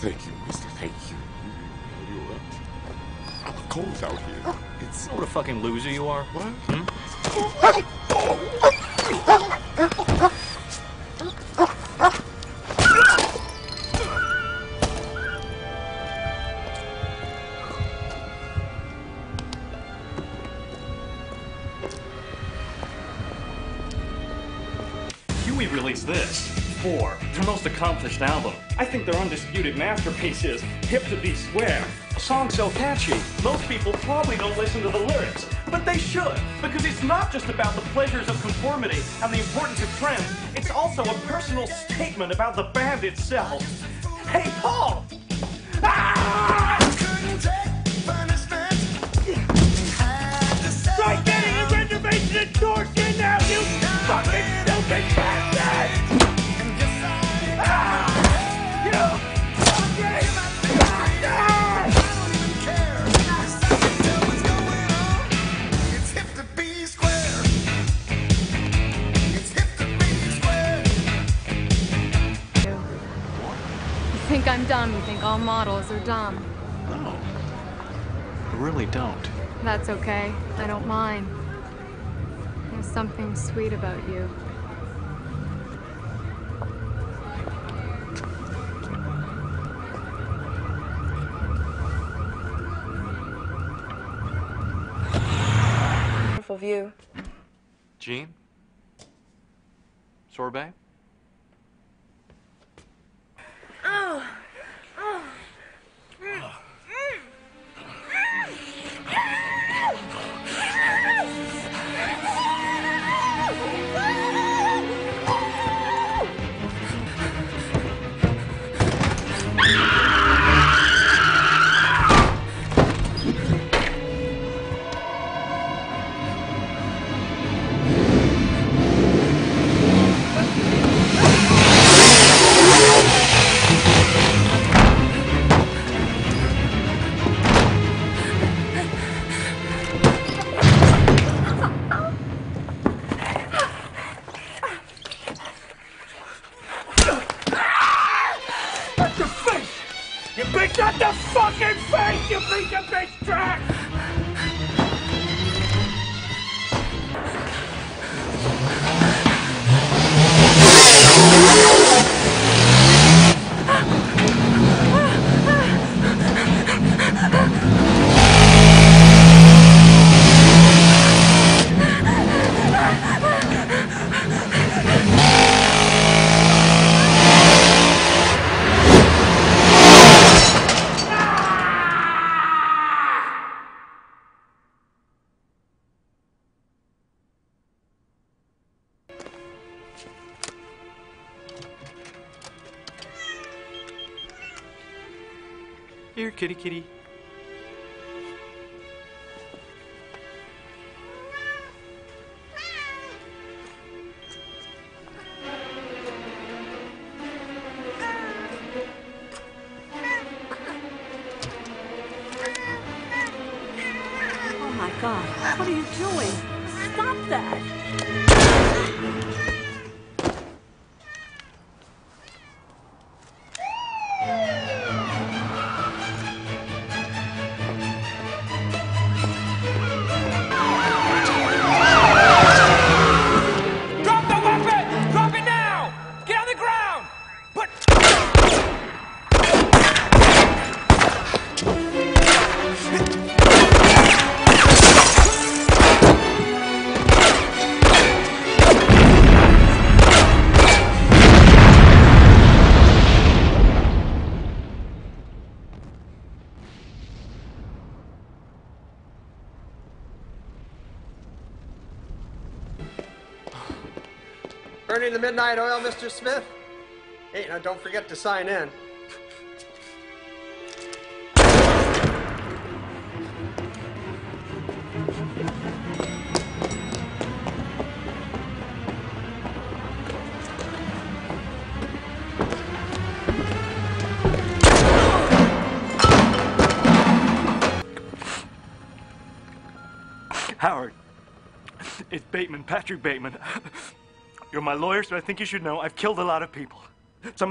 Thank you, mister. Thank you. You alright? I'm cold out here. It's what a fucking loser you are. What? Hmm? This, four, their most accomplished album. I think their undisputed masterpiece is Hip to Be Square. A song so catchy, most people probably don't listen to the lyrics, but they should, because it's not just about the pleasures of conformity and the importance of trends, it's also a personal statement about the band itself. Hey, Paul! Ah! Right there, you reservation and torsion now, you fucking stupid bastard! I think I'm dumb. You think all models are dumb. No, I really don't. That's okay. I don't mind. There's something sweet about you. Wonderful view. Jean? Sorbet? Not the fucking face, you piece of bitch trash! Here, kitty, kitty. Oh my God, what are you doing? Stop that! Burning the midnight oil, Mr. Smith? Hey, now don't forget to sign in. Howard, it's Bateman, Patrick Bateman. You're my lawyer, so I think you should know I've killed a lot of people. Some